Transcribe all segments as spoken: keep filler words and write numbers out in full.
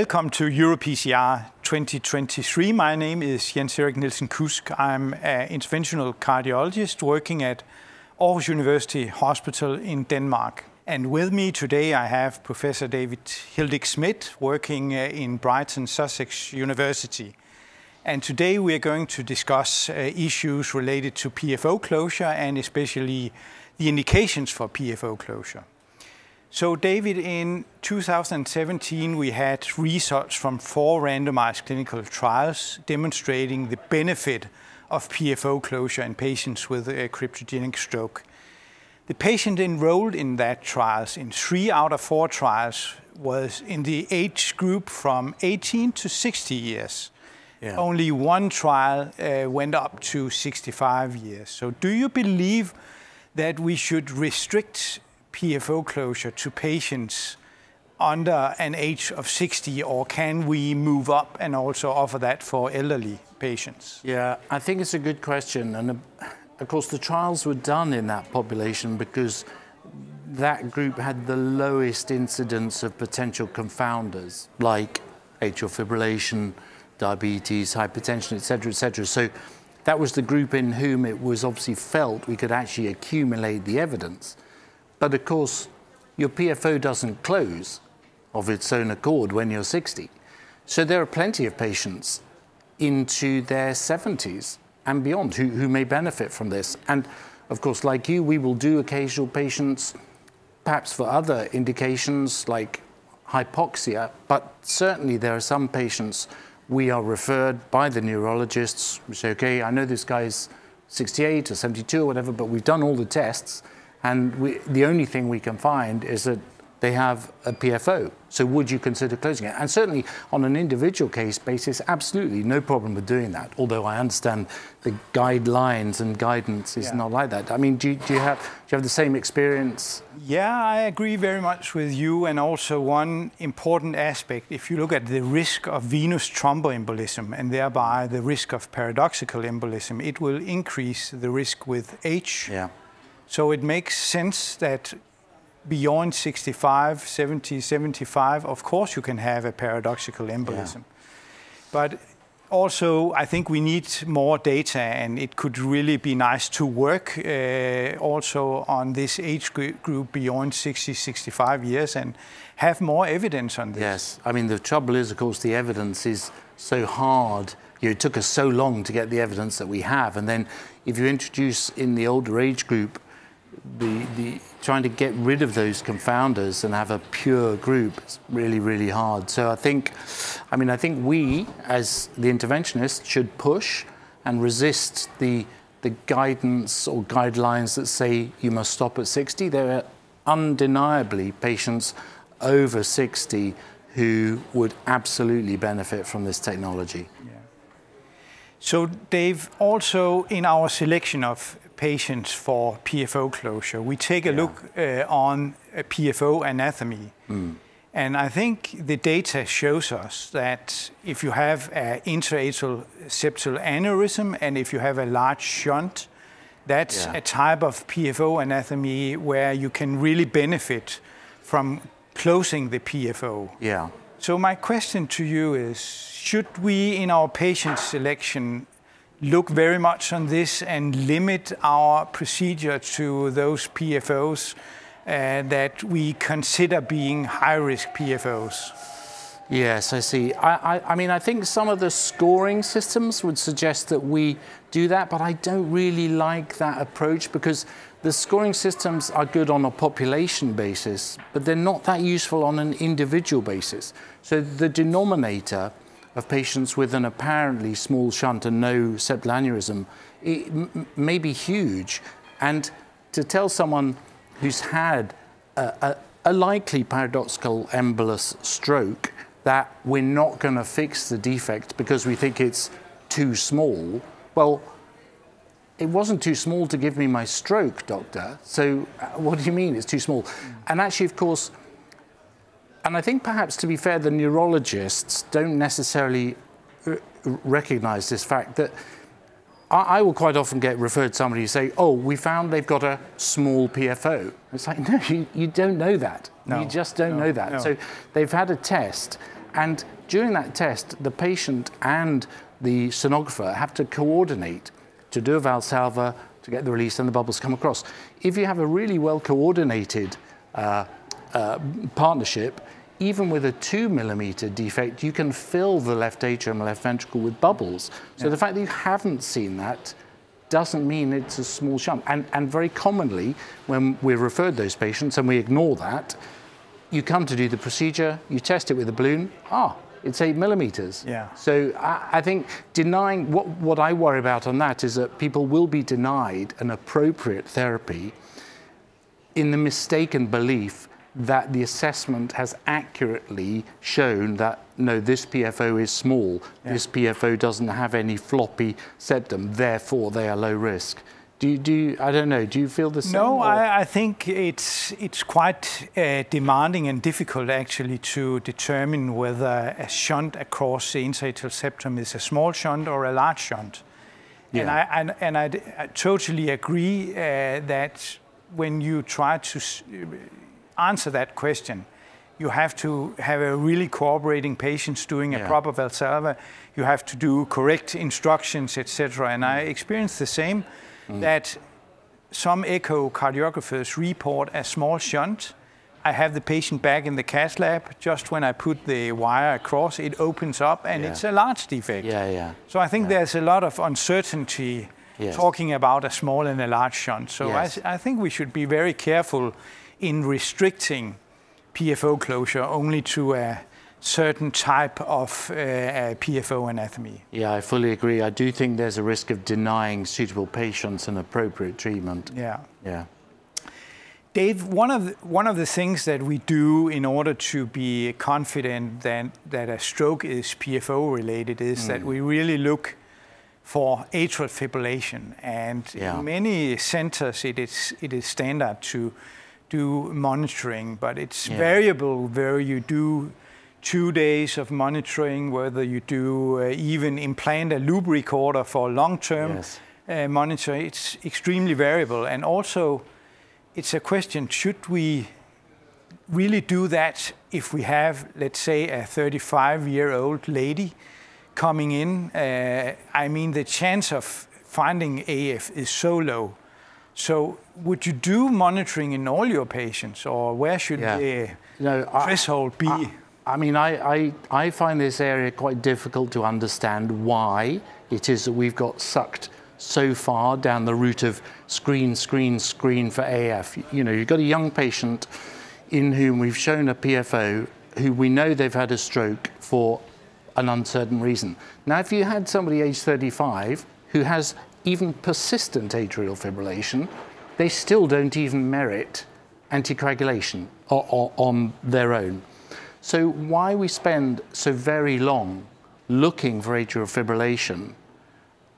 Welcome to EuroPCR twenty twenty-three. My name is Jens Erik Nielsen-Kudsk. I'm an interventional cardiologist working at Aarhus University Hospital in Denmark. And with me today I have Professor David Hildick-Smith working in Brighton Sussex University. And today we are going to discuss issues related to P F O closure and especially the indications for P F O closure. So David, in two thousand seventeen, we had results from four randomized clinical trials demonstrating the benefit of P F O closure in patients with a cryptogenic stroke. The patient enrolled in that trials, in three out of four trials, was in the age group from eighteen to sixty years. Yeah. Only one trial uh, went up to sixty-five years. So do you believe that we should restrict P F O closure to patients under an age of sixty, or can we move up and also offer that for elderly patients? Yeah, I think it's a good question. And of course, the trials were done in that population because that group had the lowest incidence of potential confounders like atrial fibrillation, diabetes, hypertension, et cetera, et cetera. So that was the group in whom it was obviously felt we could actually accumulate the evidence. But of course, your P F O doesn't close of its own accord when you're sixty. So there are plenty of patients into their seventies and beyond who, who may benefit from this. And of course, like you, we will do occasional patients, perhaps for other indications like hypoxia, but certainly there are some patients we are referred by the neurologists, which say, okay, I know this guy's sixty-eight or seventy-two or whatever, but we've done all the tests. And we, the only thing we can find is that they have a P F O. So would you consider closing it? And certainly on an individual case basis, absolutely no problem with doing that. Although I understand the guidelines and guidance is yeah. not like that. I mean, do, do, you have, do you have the same experience? Yeah, I agree very much with you. And also one important aspect, if you look at the risk of venous thromboembolism and thereby the risk of paradoxical embolism, it will increase the risk with age. Yeah. So it makes sense that beyond sixty-five, seventy, seventy-five, of course you can have a paradoxical embolism. Yeah. But also I think we need more data, and it could really be nice to work uh, also on this age group beyond sixty, sixty-five years and have more evidence on this. Yes, I mean the trouble is of course the evidence is so hard. It took us so long to get the evidence that we have, and then if you introduce in the older age group The, the, trying to get rid of those confounders and have a pure group is really, really hard. So I think, I mean, I think we, as the interventionists, should push and resist the, the guidance or guidelines that say you must stop at sixty. There are undeniably patients over sixty who would absolutely benefit from this technology. Yeah. So Dave, also in our selection of patients for P F O closure, we take a yeah. look uh, on a P F O anatomy. Mm. And I think the data shows us that if you have an interatrial septal aneurysm and if you have a large shunt, that's yeah. a type of P F O anatomy where you can really benefit from closing the P F O. Yeah. So my question to you is, should we in our patient selection look very much on this and limit our procedure to those P F Os uh, that we consider being high-risk P F Os? Yes, I see. I, I, I mean, I think some of the scoring systems would suggest that we do that, but I don't really like that approach because the scoring systems are good on a population basis, but they're not that useful on an individual basis. So the denominator of patients with an apparently small shunt and no septal aneurysm, it m may be huge. And to tell someone who's had a, a, a likely paradoxical embolus stroke that we're not gonna fix the defect because we think it's too small, well, it wasn't too small to give me my stroke, doctor. So what do you mean it's too small? And actually, of course, and I think perhaps, to be fair, the neurologists don't necessarily recognize this fact that I, I will quite often get referred to somebody who say, oh, we found they've got a small P F O. It's like, no, you, you don't know that. No. You just don't no. know that. No. So they've had a test And during that test, the patient and the sonographer have to coordinate to do a Valsalva, to get the release and the bubbles come across. If you have a really well-coordinated uh, uh, partnership, even with a two millimeter defect, you can fill the left atrium and left ventricle with bubbles. So yeah. the fact that you haven't seen that doesn't mean it's a small shunt. And, and very commonly, when we're referred those patients and we ignore that, you come to do the procedure, you test it with a balloon, ah, it's eight millimeters. Yeah. So I, I think denying, what, what I worry about on that is that people will be denied an appropriate therapy in the mistaken belief that the assessment has accurately shown that, no, this P F O is small, yeah. this P F O doesn't have any floppy septum, therefore they are low risk. Do you, do you, I don't know, do you feel the same? No, I, I think it's, it's quite uh, demanding and difficult actually to determine whether a shunt across the interatrial septum is a small shunt or a large shunt. Yeah. And, I, and, and I'd, I totally agree uh, that when you try to answer that question, you have to have a really cooperating patient doing yeah. a proper Valsalva. You have to do correct instructions, et cetera. And mm. I experienced the same, mm. that some echocardiographers report a small shunt. I have the patient back in the cath lab. Just when I put the wire across, it opens up and yeah. it's a large defect. Yeah, yeah. So I think yeah. there's a lot of uncertainty yes. talking about a small and a large shunt. So yes. I, I think we should be very careful in restricting P F O closure only to a certain type of uh, P F O anatomy. Yeah, I fully agree. I do think there's a risk of denying suitable patients an appropriate treatment. Yeah. Yeah. Dave, one of the, one of the things that we do in order to be confident that, that a stroke is P F O related is mm. that we really look for atrial fibrillation. And yeah. in many centers it is, it is standard to do monitoring, but it's yeah. variable whether you do two days of monitoring, whether you do uh, even implant a loop recorder for long-term yes. uh, monitoring. It's extremely variable. And also, it's a question, should we really do that if we have, let's say, a thirty-five-year-old lady coming in? Uh, I mean, the chance of finding A F is so low. So would you do monitoring in all your patients, or where should yeah. the no, I, threshold be? I, I mean, I, I, I find this area quite difficult to understand why it is that we've got sucked so far down the route of screen, screen, screen for A F. You know, you've got a young patient in whom we've shown a P F O who we know they've had a stroke for an uncertain reason. Now, if you had somebody age thirty-five who has even persistent atrial fibrillation, they still don't even merit anticoagulation or, or, on their own. So why we spend so very long looking for atrial fibrillation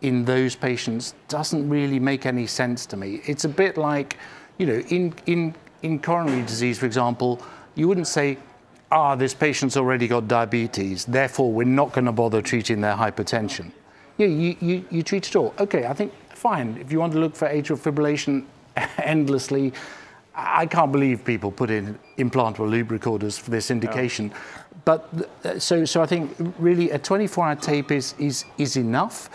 in those patients doesn't really make any sense to me. It's a bit like, you know, in, in, in coronary disease, for example, you wouldn't say, ah, this patient's already got diabetes, therefore we're not going to bother treating their hypertension. Yeah, you, you, you treat it all. Okay, I think, fine, if you want to look for atrial fibrillation endlessly, I can't believe people put in implantable loop recorders for this indication. Oh. But so, so I think really a twenty-four hour tape is, is, is enough.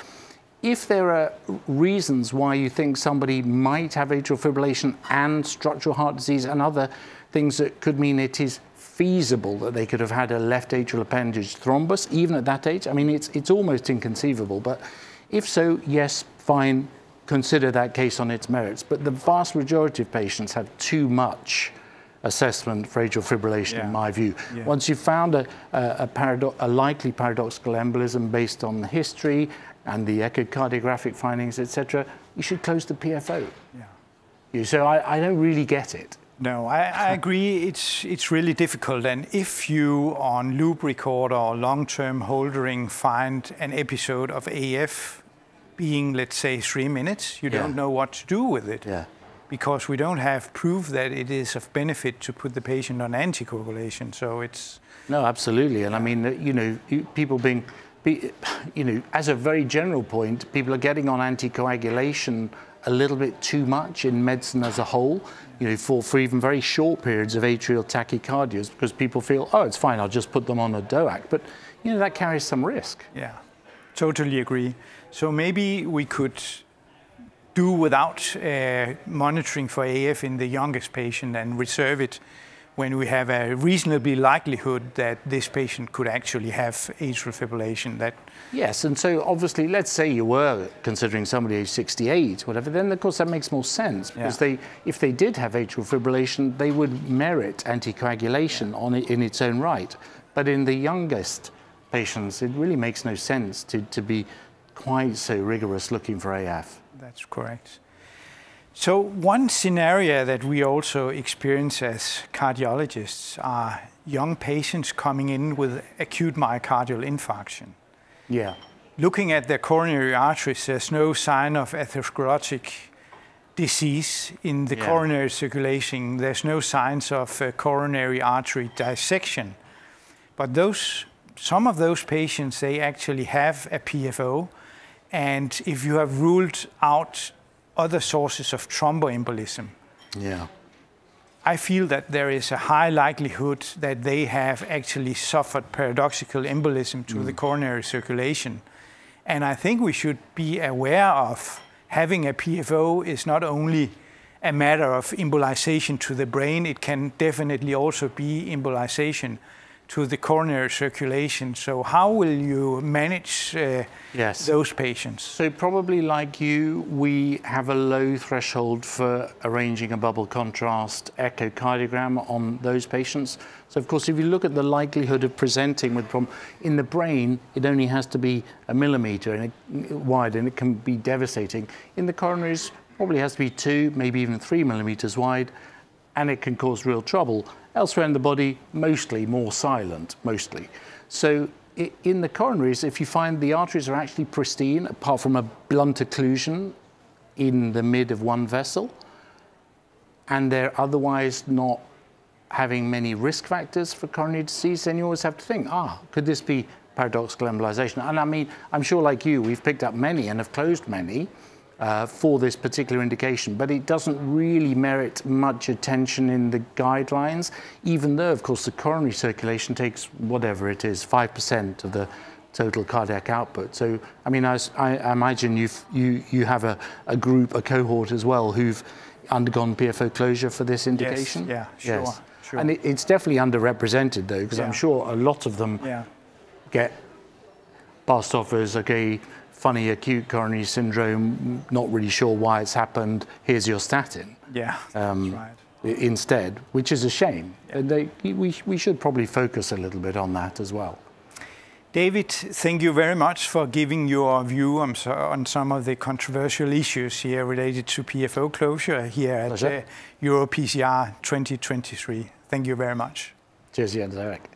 If there are reasons why you think somebody might have atrial fibrillation and structural heart disease and other things that could mean it is feasible that they could have had a left atrial appendage thrombus, even at that age. I mean, it's, it's almost inconceivable, but if so, yes, fine, consider that case on its merits. But the vast majority of patients have too much assessment for atrial fibrillation, yeah. in my view. Yeah. Once you've found a, a, a, a likely paradoxical embolism based on the history and the echocardiographic findings, et cetera, you should close the P F O. Yeah. So I, I don't really get it. No, I, I agree. It's, it's really difficult. And if you, on loop recorder or long-term holdering, find an episode of A F being, let's say, three minutes, you yeah. don't know what to do with it. Yeah. Because we don't have proof that it is of benefit to put the patient on anticoagulation. So it's... No, absolutely. And I mean, you know, people being... You know, as a very general point, people are getting on anticoagulation a little bit too much in medicine as a whole, you know, for, for even very short periods of atrial tachycardias, because people feel, oh, it's fine, I'll just put them on a D O A C. But, you know, that carries some risk. Yeah, totally agree. So maybe we could do without uh, monitoring for A F in the youngest patient and reserve it when we have a reasonably likelihood that this patient could actually have atrial fibrillation. That yes, and so obviously, let's say you were considering somebody age sixty-eight, whatever, then of course that makes more sense, because yeah. they, if they did have atrial fibrillation, they would merit anticoagulation yeah. on it in its own right. But in the youngest patients, it really makes no sense to, to be quite so rigorous looking for A F. That's correct. So one scenario that we also experience as cardiologists are young patients coming in with acute myocardial infarction. Yeah. Looking at their coronary arteries, there's no sign of atherosclerotic disease in the yeah. coronary circulation. There's no signs of uh, coronary artery dissection. But those, some of those patients, they actually have a P F O. And if you have ruled out other sources of thromboembolism. Yeah. I feel that there is a high likelihood that they have actually suffered paradoxical embolism to mm. the coronary circulation. And I think we should be aware of having a P F O is not only a matter of embolization to the brain, it can definitely also be embolization to the coronary circulation. So how will you manage uh, yes. those patients? So probably like you, we have a low threshold for arranging a bubble contrast echocardiogram on those patients. So of course, if you look at the likelihood of presenting with problem, in the brain, it only has to be a millimeter and it, wide, and it can be devastating. In the coronaries, probably has to be two, maybe even three millimeters wide, and it can cause real trouble. Elsewhere in the body, mostly more silent, mostly. So in the coronaries, if you find the arteries are actually pristine, apart from a blunt occlusion in the mid of one vessel, and they're otherwise not having many risk factors for coronary disease, then you always have to think, ah, could this be paradoxical embolization? And I mean, I'm sure like you, we've picked up many and have closed many Uh, for this particular indication, but it doesn't really merit much attention in the guidelines, even though, of course, the coronary circulation takes whatever it is, five percent of the total cardiac output. So, I mean, I, I imagine you've, you, you have a, a group, a cohort as well, who've undergone P F O closure for this indication? Yes, yeah, sure. Yes. sure. And it, it's definitely underrepresented, though, because yeah. I'm sure a lot of them yeah. get passed off as, okay, funny acute coronary syndrome, not really sure why it's happened, here's your statin. Yeah, um, that's right. Instead, which is a shame. Yeah. And they, we, we should probably focus a little bit on that as well. David, thank you very much for giving your view on, on some of the controversial issues here related to P F O closure here at uh, EuroPCR twenty twenty-three. Thank you very much. Cheers, Jens Erik.